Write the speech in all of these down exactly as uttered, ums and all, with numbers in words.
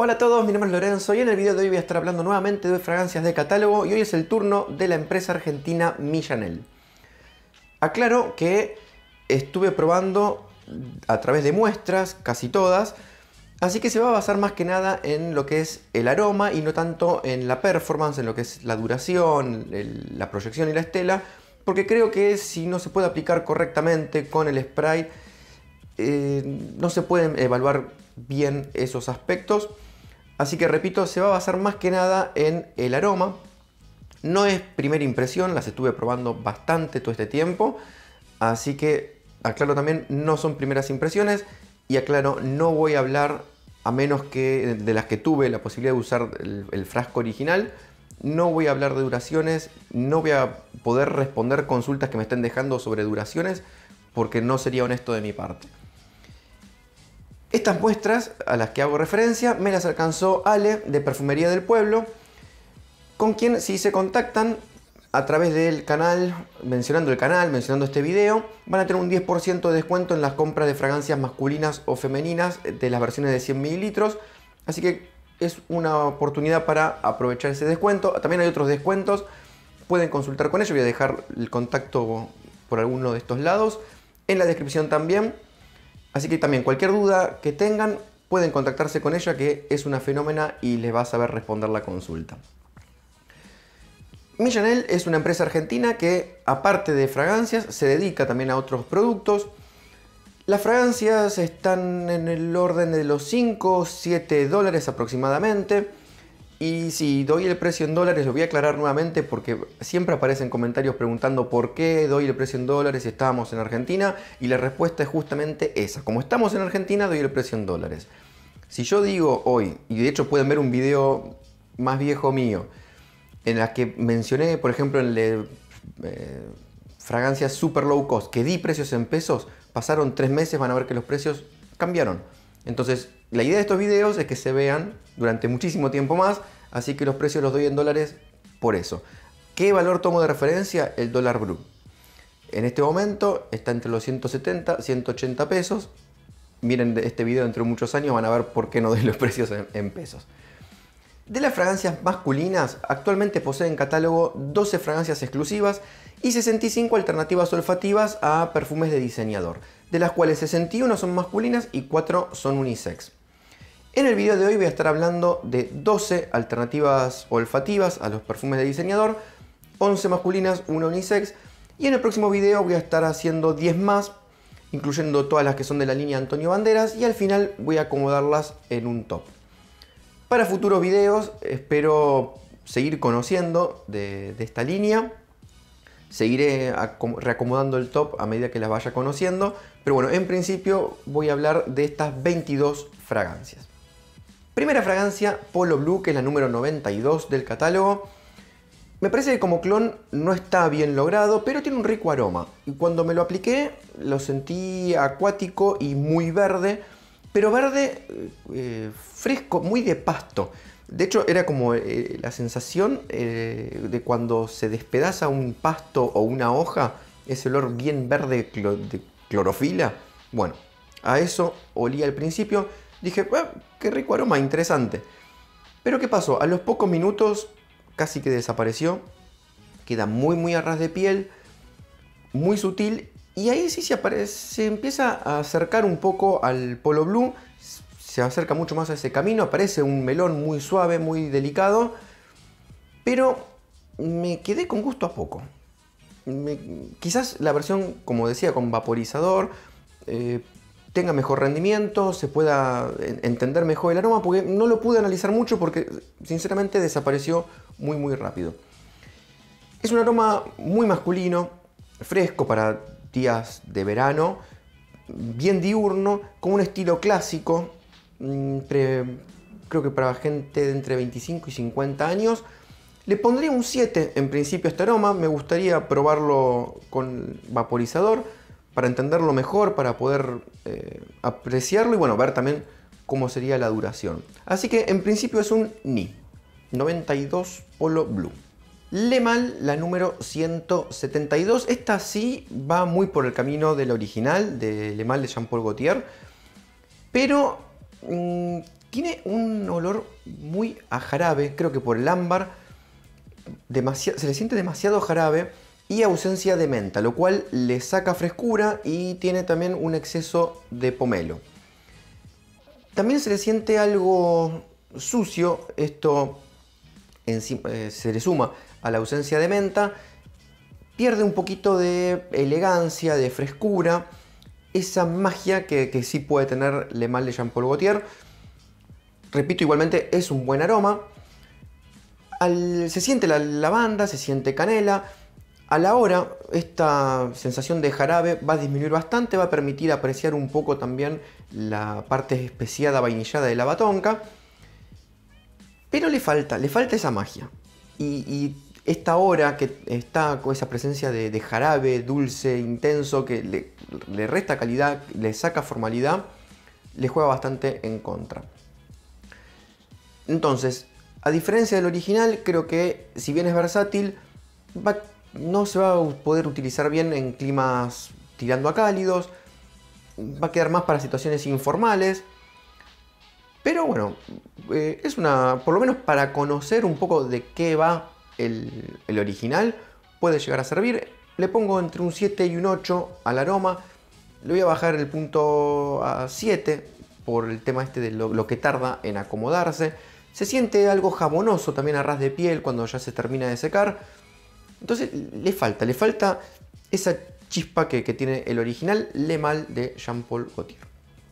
Hola a todos, mi nombre es Lorenzo y en el video de hoy voy a estar hablando nuevamente de fragancias de catálogo y hoy es el turno de la empresa argentina Millanel. Aclaro que estuve probando a través de muestras, casi todas, así que se va a basar más que nada en lo que es el aroma y no tanto en la performance, en lo que es la duración, el, la proyección y la estela, porque creo que si no se puede aplicar correctamente con el spray, eh, no se pueden evaluar bien esos aspectos. Así que repito, se va a basar más que nada en el aroma. No es primera impresión, las estuve probando bastante todo este tiempo. Así que aclaro también, no son primeras impresiones. Y aclaro, no voy a hablar, a menos que de las que tuve la posibilidad de usar el, el frasco original, no voy a hablar de duraciones, no voy a poder responder consultas que me estén dejando sobre duraciones, porque no sería honesto de mi parte. Estas muestras a las que hago referencia me las alcanzó Ale de Perfumería del Pueblo, con quien si se contactan a través del canal, mencionando el canal, mencionando este video, van a tener un diez por ciento de descuento en las compras de fragancias masculinas o femeninas de las versiones de cien mililitros. Así que es una oportunidad para aprovechar ese descuento. También hay otros descuentos, pueden consultar con ellos. Voy a dejar el contacto por alguno de estos lados en la descripción también. Así que también cualquier duda que tengan pueden contactarse con ella, que es una fenómena y les va a saber responder la consulta. Millanel es una empresa argentina que, aparte de fragancias, se dedica también a otros productos. Las fragancias están en el orden de los cinco o siete dólares aproximadamente. Y si doy el precio en dólares, lo voy a aclarar nuevamente porque siempre aparecen comentarios preguntando por qué doy el precio en dólares si estábamos en Argentina, y la respuesta es justamente esa. Como estamos en Argentina, doy el precio en dólares. Si yo digo hoy, y de hecho pueden ver un video más viejo mío, en la que mencioné, por ejemplo, en le, eh, fragancias super low cost, que di precios en pesos, pasaron tres meses, van a ver que los precios cambiaron. Entonces, la idea de estos videos es que se vean durante muchísimo tiempo más, así que los precios los doy en dólares por eso. ¿Qué valor tomo de referencia? El dólar blue. En este momento está entre los ciento setenta, ciento ochenta pesos. Miren este video dentro de muchos años, van a ver por qué no doy los precios en, en pesos. De las fragancias masculinas, actualmente poseen en catálogo doce fragancias exclusivas y sesenta y cinco alternativas olfativas a perfumes de diseñador, de las cuales sesenta y uno son masculinas y cuatro son unisex. En el video de hoy voy a estar hablando de doce alternativas olfativas a los perfumes de diseñador, once masculinas, una unisex, y en el próximo video voy a estar haciendo diez más, incluyendo todas las que son de la línea Antonio Banderas, y al final voy a acomodarlas en un top. Para futuros videos espero seguir conociendo de, de esta línea. Seguiré reacomodando el top a medida que las vaya conociendo. Pero bueno, en principio voy a hablar de estas veintidós fragancias. Primera fragancia, Polo Blue, que es la número noventa y dos del catálogo. Me parece que como clon no está bien logrado, pero tiene un rico aroma. Y cuando me lo apliqué lo sentí acuático y muy verde. Pero verde eh, fresco, muy de pasto. De hecho era como eh, la sensación eh, de cuando se despedaza un pasto o una hoja, ese olor bien verde clor de clorofila. Bueno, a eso olía al principio. Dije, ah, qué rico aroma, interesante. Pero ¿qué pasó? A los pocos minutos casi que desapareció. Queda muy muy a ras de piel, muy sutil. Y ahí sí se, aparece, se empieza a acercar un poco al Polo Blue, se acerca mucho más a ese camino, aparece un melón muy suave, muy delicado, pero me quedé con gusto a poco. Me, quizás la versión, como decía, con vaporizador, eh, tenga mejor rendimiento, se pueda entender mejor el aroma, porque no lo pude analizar mucho porque sinceramente desapareció muy muy rápido. Es un aroma muy masculino, fresco para días de verano, bien diurno, con un estilo clásico, entre, creo que para gente de entre veinticinco y cincuenta años. Le pondría un siete en principio a este aroma, me gustaría probarlo con vaporizador para entenderlo mejor, para poder eh, apreciarlo y bueno, ver también cómo sería la duración. Así que en principio es un N I, noventa y dos Polo Blue. Le Male, la número ciento setenta y dos, esta sí va muy por el camino de la original, de Le Male de Jean Paul Gaultier, pero mmm, Tiene un olor muy a jarabe, creo que por el ámbar, demasiado, se le siente demasiado jarabe y ausencia de menta, lo cual le saca frescura y tiene también un exceso de pomelo. También se le siente algo sucio, esto encima, eh, se le suma a la ausencia de menta, pierde un poquito de elegancia, de frescura, esa magia que, que sí puede tener Le Male de Jean Paul Gaultier. Repito, igualmente es un buen aroma. Al, se siente la lavanda, se siente canela. A la hora, esta sensación de jarabe va a disminuir bastante, va a permitir apreciar un poco también la parte especiada, vainillada de la batonca. Pero le falta, le falta esa magia. Y, y esta hora que está con esa presencia de, de jarabe dulce, intenso, que le, le resta calidad, le saca formalidad, le juega bastante en contra. Entonces, a diferencia del original, creo que si bien es versátil, va, no se va a poder utilizar bien en climas tirando a cálidos, va a quedar más para situaciones informales, pero bueno, eh, es una, por lo menos para conocer un poco de qué va el, el original, puede llegar a servir. Le pongo entre un siete y un ocho al aroma, le voy a bajar el punto a siete por el tema este de lo, lo que tarda en acomodarse. Se siente algo jabonoso también a ras de piel cuando ya se termina de secar. Entonces le falta, le falta esa chispa que, que tiene el original Le Male de Jean Paul Gaultier.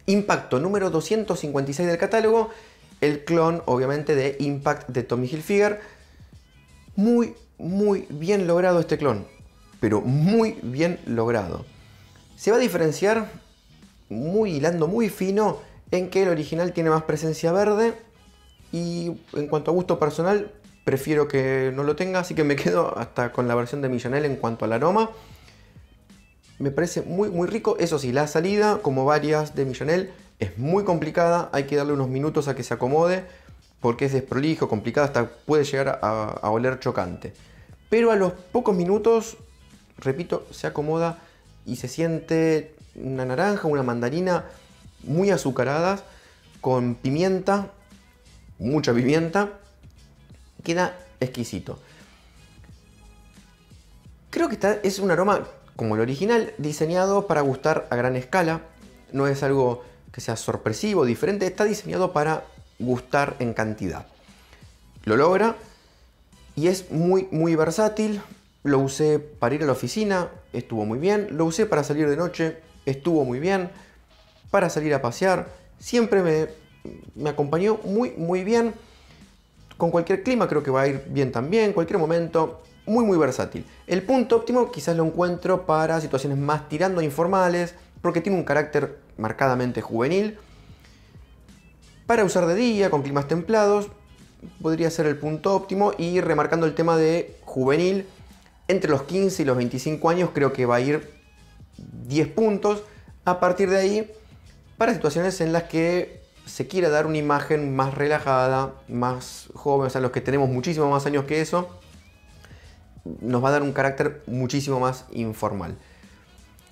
Impacto número doscientos cincuenta y seis del catálogo. El clon obviamente de Impact de Tommy Hilfiger. Muy, muy bien logrado este clon. Pero muy bien logrado. Se va a diferenciar muy hilando muy fino en que el original tiene más presencia verde. Y en cuanto a gusto personal, prefiero que no lo tenga, así que me quedo hasta con la versión de Millanel en cuanto al aroma. Me parece muy, muy rico. Eso sí, la salida, como varias de Millanel, es muy complicada. Hay que darle unos minutos a que se acomode, porque es desprolijo, complicado, hasta puede llegar a, a oler chocante. Pero a los pocos minutos, repito, se acomoda y se siente una naranja, una mandarina muy azucaradas, con pimienta, mucha pimienta, queda exquisito. Creo que esta es un aroma como el original, diseñado para gustar a gran escala. No es algo que sea sorpresivo, diferente, está diseñado para gustar en cantidad. Lo logra y es muy muy versátil. Lo usé para ir a la oficina, estuvo muy bien. Lo usé para salir de noche, estuvo muy bien. Para salir a pasear, siempre me Me acompañó muy muy bien. Con cualquier clima creo que va a ir bien también, cualquier momento, muy muy versátil. El punto óptimo quizás lo encuentro para situaciones más tirando informales, porque tiene un carácter marcadamente juvenil. Para usar de día, con climas templados, podría ser el punto óptimo. Y remarcando el tema de juvenil, entre los quince y los veinticinco años creo que va a ir diez puntos. A partir de ahí, para situaciones en las que se quiera dar una imagen más relajada, más joven, o sea, los que tenemos muchísimos más años que eso, nos va a dar un carácter muchísimo más informal.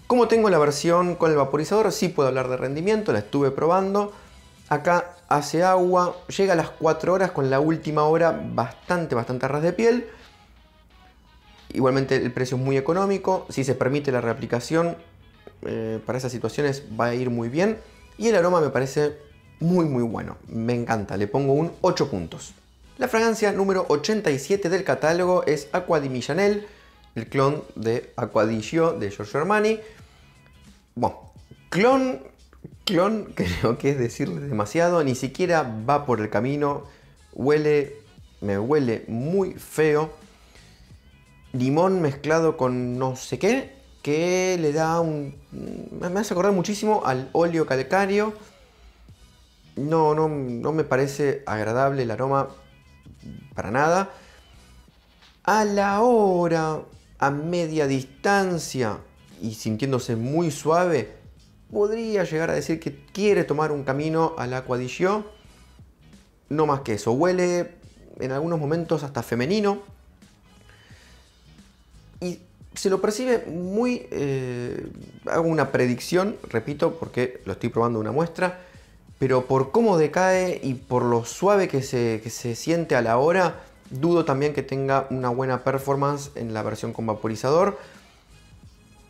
Como tengo la versión con el vaporizador, sí puedo hablar de rendimiento, la estuve probando. Acá hace agua, llega a las cuatro horas, con la última hora bastante, bastante a ras de piel. Igualmente el precio es muy económico, si se permite la reaplicación, eh, para esas situaciones va a ir muy bien. Y el aroma me parece muy muy bueno, me encanta, le pongo un ocho puntos. La fragancia número ochenta y siete del catálogo es Acqua di Millanel, el clon de Acqua di Gio de Giorgio Armani. Bueno, clon, clon creo que es decirle demasiado, ni siquiera va por el camino, huele, me huele muy feo. Limón mezclado con no sé qué, que le da un... me hace acordar muchísimo al óleo calcáreo. No, no, no me parece agradable el aroma para nada. A la hora, a media distancia y sintiéndose muy suave, podría llegar a decir que quiere tomar un camino al Acqua di Gio. No más que eso. Huele en algunos momentos hasta femenino. Y se lo percibe muy... Eh, hago una predicción, repito, porque lo estoy probando una muestra. pero por cómo decae y por lo suave que se, que se siente a la hora, dudo también que tenga una buena performance en la versión con vaporizador.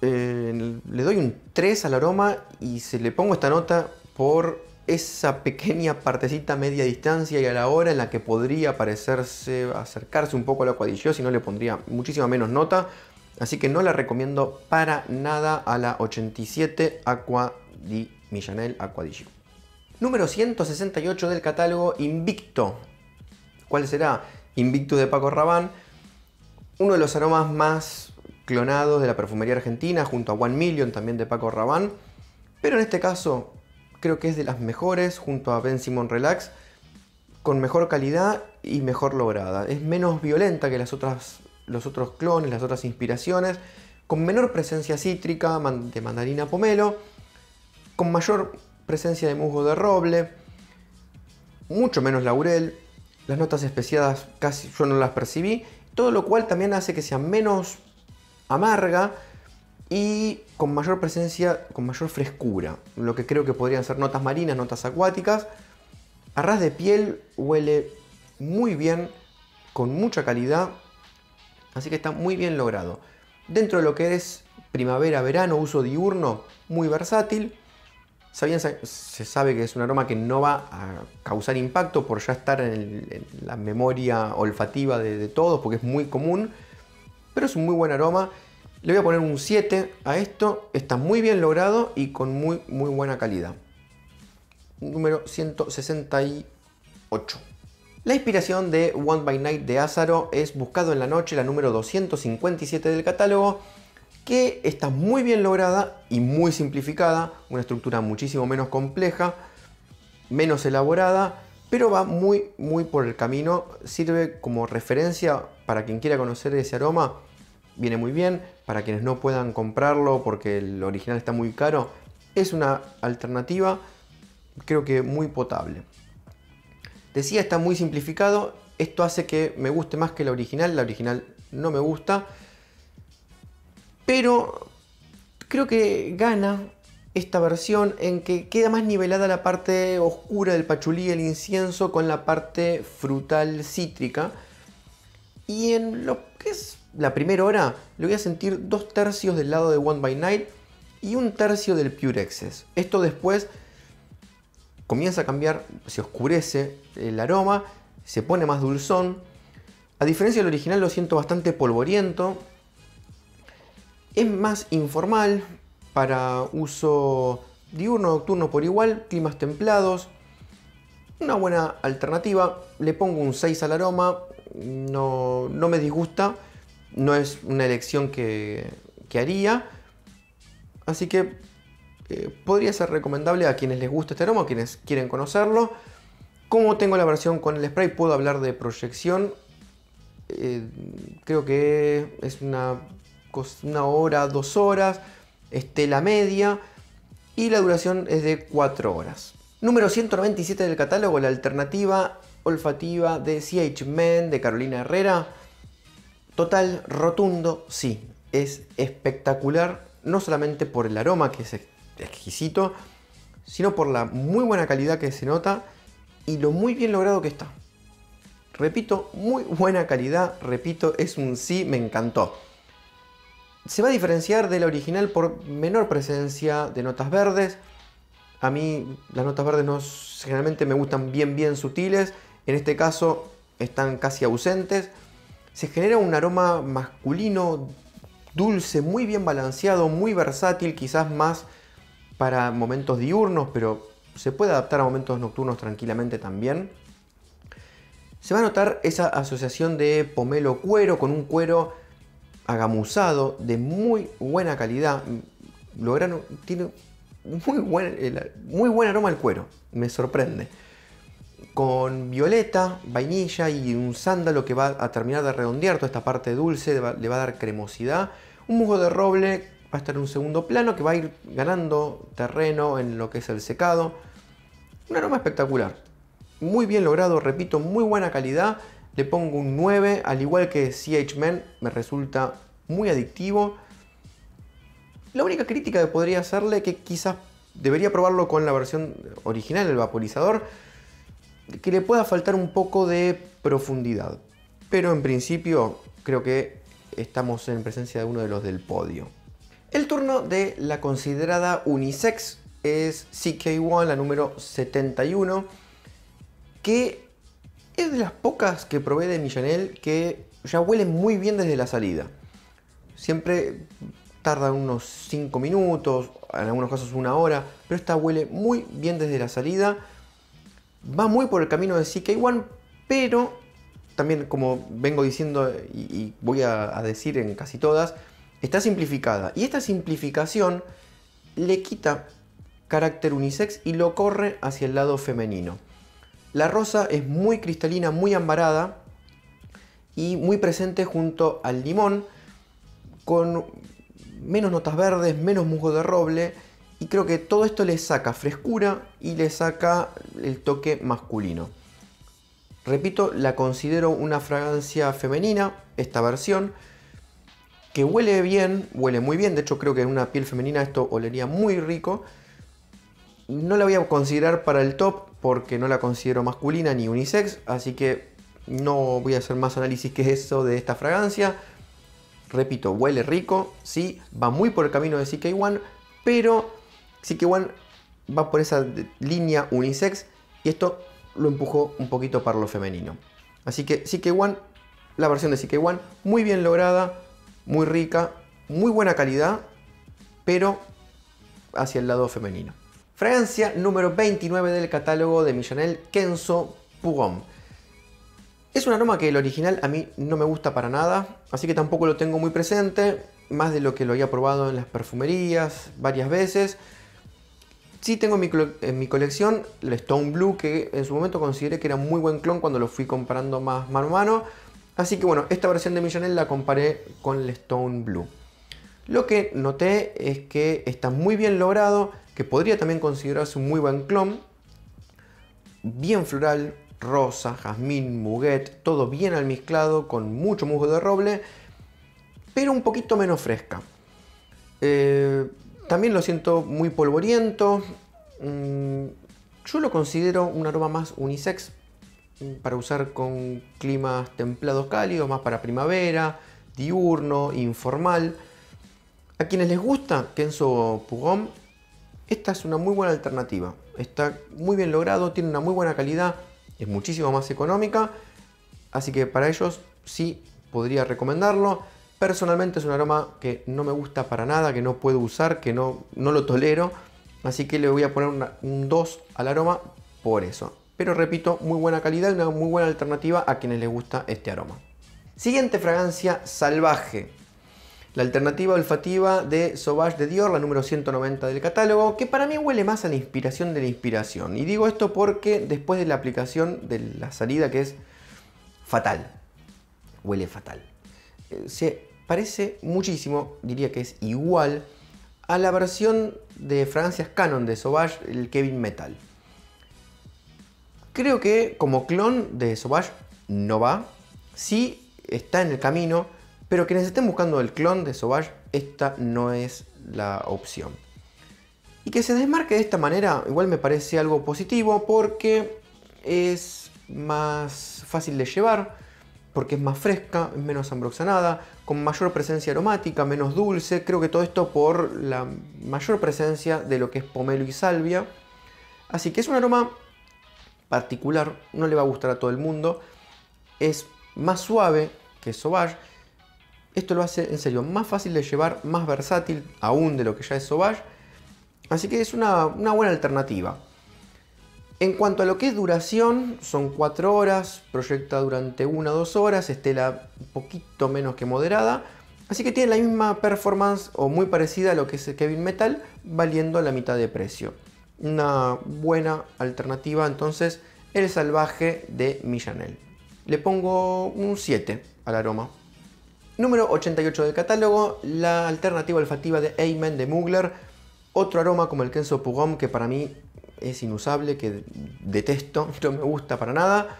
Eh, le doy un tres al aroma y se le pongo esta nota por esa pequeña partecita media distancia y a la hora en la que podría parecerse, acercarse un poco al Acqua di Gio, si no le pondría muchísima menos nota. Así que no la recomiendo para nada a la ochenta y siete Acqua di Millanel Acqua di Gio. Número ciento sesenta y ocho del catálogo, Invicto. ¿Cuál será? Invictus de Paco Rabanne. Uno de los aromas más clonados de la perfumería argentina, junto a One Million también de Paco Rabanne. Pero en este caso creo que es de las mejores, junto a Benzimon Relax, con mejor calidad y mejor lograda. Es menos violenta que las otras, los otros clones, las otras inspiraciones, con menor presencia cítrica, de mandarina pomelo, con mayor presencia de musgo de roble, mucho menos laurel. Las notas especiadas casi yo no las percibí, todo lo cual también hace que sea menos amarga y con mayor presencia, con mayor frescura. Lo que creo que podrían ser notas marinas, notas acuáticas. A ras de piel huele muy bien, con mucha calidad, así que está muy bien logrado. Dentro de lo que es primavera-verano, uso diurno, muy versátil. Sabían, se sabe que es un aroma que no va a causar impacto por ya estar en, el, en la memoria olfativa de, de todos, porque es muy común, pero es un muy buen aroma. Le voy a poner un siete a esto, está muy bien logrado y con muy muy buena calidad. Número ciento sesenta y ocho. La inspiración de Wanted By Night de Azzaro es Buscado en la Noche, la número doscientos cincuenta y siete del catálogo, que está muy bien lograda y muy simplificada, una estructura muchísimo menos compleja, menos elaborada, pero va muy muy por el camino. Sirve como referencia para quien quiera conocer ese aroma, viene muy bien. Para quienes no puedan comprarlo porque el original está muy caro, es una alternativa, creo que muy potable. Decía, está muy simplificado, esto hace que me guste más que la original, la original no me gusta. Pero creo que gana esta versión en que queda más nivelada la parte oscura del pachulí, el incienso, con la parte frutal cítrica. Y en lo que es la primera hora le voy a sentir dos tercios del lado de One by Night y un tercio del Pure Excess. Esto después comienza a cambiar, se oscurece el aroma, se pone más dulzón. A diferencia del original, lo siento bastante polvoriento. Es más informal, para uso diurno, nocturno por igual, climas templados. Una buena alternativa, le pongo un seis al aroma, no, no me disgusta, no es una elección que, que haría. Así que eh, podría ser recomendable a quienes les gusta este aroma, a quienes quieren conocerlo. Como tengo la versión con el spray, puedo hablar de proyección. Eh, creo que es una... una hora, dos horas, estela media, y la duración es de cuatro horas. Número ciento noventa y siete del catálogo, la alternativa olfativa de C H Men de Carolina Herrera. Total, rotundo, sí, es espectacular, no solamente por el aroma, que es exquisito, sino por la muy buena calidad que se nota y lo muy bien logrado que está. Repito, muy buena calidad, repito, es un sí, me encantó. Se va a diferenciar de la original por menor presencia de notas verdes. A mí las notas verdes no, generalmente me gustan bien bien sutiles. En este caso están casi ausentes. Se genera un aroma masculino, dulce, muy bien balanceado, muy versátil. Quizás más para momentos diurnos, pero se puede adaptar a momentos nocturnos tranquilamente también. Se va a notar esa asociación de pomelo cuero con un cuero agamuzado, de muy buena calidad. Lograron, tiene muy buen, muy buen aroma al cuero, me sorprende. Con violeta, vainilla y un sándalo que va a terminar de redondear toda esta parte dulce, le va, le va a dar cremosidad. Un musgo de roble va a estar en un segundo plano, que va a ir ganando terreno en lo que es el secado. Un aroma espectacular, muy bien logrado, repito, muy buena calidad. Le pongo un nueve, al igual que C H Men, me resulta muy adictivo. La única crítica que podría hacerle, que quizás debería probarlo con la versión original, el vaporizador, que le pueda faltar un poco de profundidad. Pero en principio creo que estamos en presencia de uno de los del podio. El turno de la considerada unisex es C K One, la número setenta y uno, que es de las pocas que probé de Millanel que ya huelen muy bien desde la salida. Siempre tarda unos cinco minutos, en algunos casos una hora, pero esta huele muy bien desde la salida. Va muy por el camino de C K One, pero también, como vengo diciendo y, y voy a, a decir en casi todas, está simplificada. Y esta simplificación le quita carácter unisex y lo corre hacia el lado femenino. La rosa es muy cristalina, muy ambarada y muy presente junto al limón, con menos notas verdes, menos musgo de roble, y creo que todo esto le saca frescura y le saca el toque masculino. Repito, la considero una fragancia femenina, esta versión, que huele bien, huele muy bien. De hecho, creo que en una piel femenina esto olería muy rico. No la voy a considerar para el top porque no la considero masculina ni unisex, así que no voy a hacer más análisis que eso de esta fragancia. Repito, huele rico, sí, va muy por el camino de C K One, pero C K One va por esa línea unisex y esto lo empujó un poquito para lo femenino. Así que C K One, la versión de C K One, muy bien lograda, muy rica, muy buena calidad, pero hacia el lado femenino. Fragancia número veintinueve del catálogo de Millanel, Kenzo Pour Homme. Es un aroma que el original a mí no me gusta para nada, así que tampoco lo tengo muy presente, más de lo que lo había probado en las perfumerías varias veces. Sí tengo en mi, en mi colección el Stone Blue, que en su momento consideré que era muy buen clon cuando lo fui comparando más mano a mano. Así que bueno, esta versión de Millanel la comparé con el Stone Blue. Lo que noté es que está muy bien logrado, que podría también considerarse un muy buen clon, bien floral, rosa, jazmín, muguet, todo bien almizclado, con mucho musgo de roble, pero un poquito menos fresca. Eh, también lo siento muy polvoriento. Mm, yo lo considero un aroma más unisex, para usar con climas templados cálidos, más para primavera, diurno, informal. A quienes les gusta Kenzo Pour Homme, esta es una muy buena alternativa. Está muy bien logrado, tiene una muy buena calidad, es muchísimo más económica, así que para ellos sí podría recomendarlo. Personalmente es un aroma que no me gusta para nada, que no puedo usar, que no, no lo tolero, así que le voy a poner una, un dos al aroma por eso. Pero repito, muy buena calidad y una muy buena alternativa a quienes les gusta este aroma. Siguiente fragancia, Salvaje, la alternativa olfativa de Sauvage de Dior, la número ciento noventa del catálogo, que para mí huele más a la inspiración de la inspiración. Y digo esto porque después de la aplicación de la salida, que es fatal, huele fatal, se parece muchísimo, diría que es igual, a la versión de fragancias Canon de Sauvage, el Kevin Metal. Creo que como clon de Sauvage no va, sí está en el camino, pero quienes estén buscando el clon de Sauvage, esta no es la opción. Y que se desmarque de esta manera igual me parece algo positivo, porque es más fácil de llevar, porque es más fresca, menos ambroxanada, con mayor presencia aromática, menos dulce. Creo que todo esto por la mayor presencia de lo que es pomelo y salvia. Así que es un aroma particular, no le va a gustar a todo el mundo. Es más suave que Sauvage. Esto lo hace, en serio, más fácil de llevar, más versátil aún de lo que ya es Sauvage. Así que es una, una buena alternativa. En cuanto a lo que es duración, son cuatro horas, proyecta durante una a dos horas, estela un poquito menos que moderada, así que tiene la misma performance o muy parecida a lo que es el Kevin Metal, valiendo la mitad de precio. Una buena alternativa entonces, el Salvaje de Millanel. Le pongo un siete al aroma. Número ochenta y ocho del catálogo, la alternativa olfativa de A*Men de Mugler. Otro aroma como el Kenzo Pour Homme que para mí es inusable, que detesto, no me gusta para nada.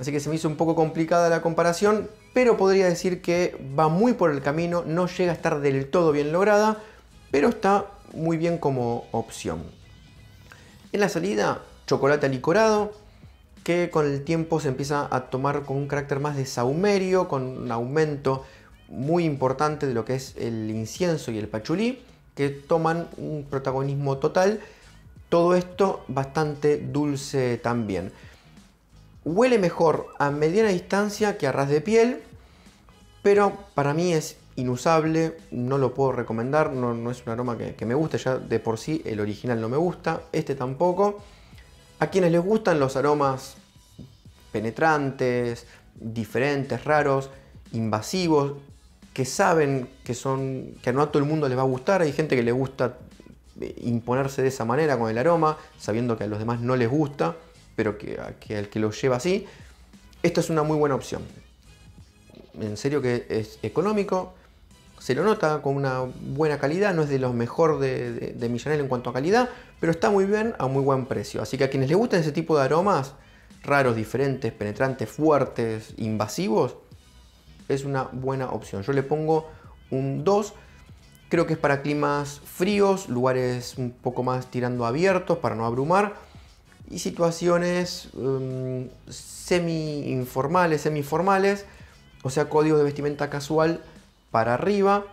Así que se me hizo un poco complicada la comparación, pero podría decir que va muy por el camino, no llega a estar del todo bien lograda, pero está muy bien como opción. En la salida, chocolate alicorado, que con el tiempo se empieza a tomar con un carácter más de saumerio, con un aumento muy importante de lo que es el incienso y el pachulí, que toman un protagonismo total. Todo esto bastante dulce también. Huele mejor a mediana distancia que a ras de piel, pero para mí es inusable, no lo puedo recomendar, no, no es un aroma que, que me guste, ya de por sí el original no me gusta, este tampoco. A quienes les gustan los aromas penetrantes, diferentes, raros, invasivos, que saben que son que no a todo el mundo les va a gustar, hay gente que le gusta imponerse de esa manera con el aroma, sabiendo que a los demás no les gusta, pero que, que al que lo lleva así, esta es una muy buena opción. En serio que es económico, se lo nota con una buena calidad, no es de los mejor de, de, de Millanel en cuanto a calidad, pero está muy bien a muy buen precio. Así que a quienes les gustan ese tipo de aromas, raros, diferentes, penetrantes, fuertes, invasivos, es una buena opción. Yo le pongo un dos. Creo que es para climas fríos, lugares un poco más tirando abiertos para no abrumar y situaciones um, semi-informales, semi-formales, o sea, códigos de vestimenta casual para arriba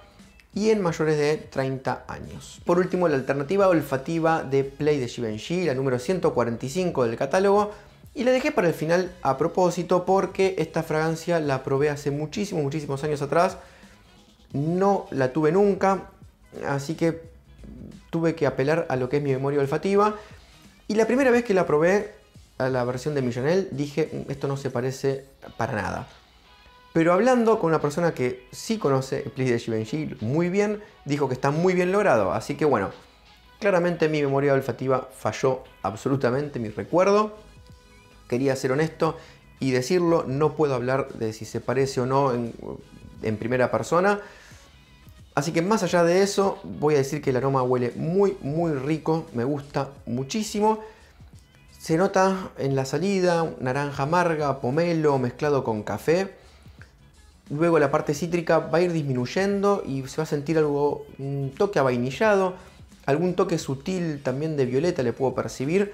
y en mayores de treinta años. Por último, la alternativa olfativa de Play de Givenchy, la número ciento cuarenta y cinco del catálogo, y la dejé para el final a propósito porque esta fragancia la probé hace muchísimos, muchísimos años atrás. No la tuve nunca, así que tuve que apelar a lo que es mi memoria olfativa. Y la primera vez que la probé a la versión de Millanel dije, esto no se parece para nada. Pero hablando con una persona que sí conoce Play de Givenchy muy bien, dijo que está muy bien logrado. Así que bueno, claramente mi memoria olfativa falló absolutamente, mi recuerdo. Quería ser honesto y decirlo, no puedo hablar de si se parece o no en, en primera persona. Así que más allá de eso, voy a decir que el aroma huele muy, muy rico. Me gusta muchísimo. Se nota en la salida, naranja amarga, pomelo mezclado con café. Luego la parte cítrica va a ir disminuyendo y se va a sentir algo, un toque avainillado. Algún toque sutil también de violeta le puedo percibir.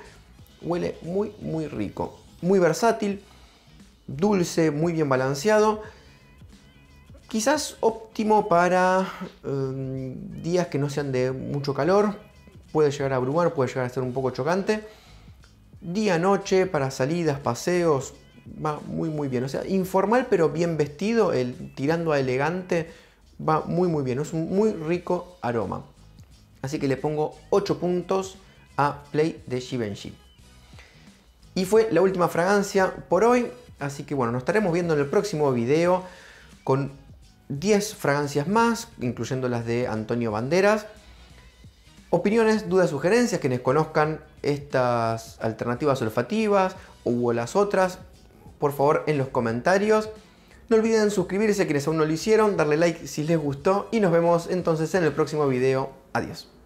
Huele muy, muy rico. Muy versátil, dulce, muy bien balanceado. Quizás óptimo para eh, días que no sean de mucho calor, puede llegar a abrumar, puede llegar a ser un poco chocante. Día-noche, para salidas, paseos, va muy muy bien. O sea, informal pero bien vestido, el, tirando a elegante, va muy muy bien. Es un muy rico aroma. Así que le pongo ocho puntos a Play de Givenchy. Y fue la última fragancia por hoy, así que bueno, nos estaremos viendo en el próximo video con diez fragancias más, incluyendo las de Antonio Banderas. Opiniones, dudas, sugerencias, quienes conozcan estas alternativas olfativas o las otras, por favor en los comentarios. No olviden suscribirse quienes aún no lo hicieron, darle like si les gustó y nos vemos entonces en el próximo video. Adiós.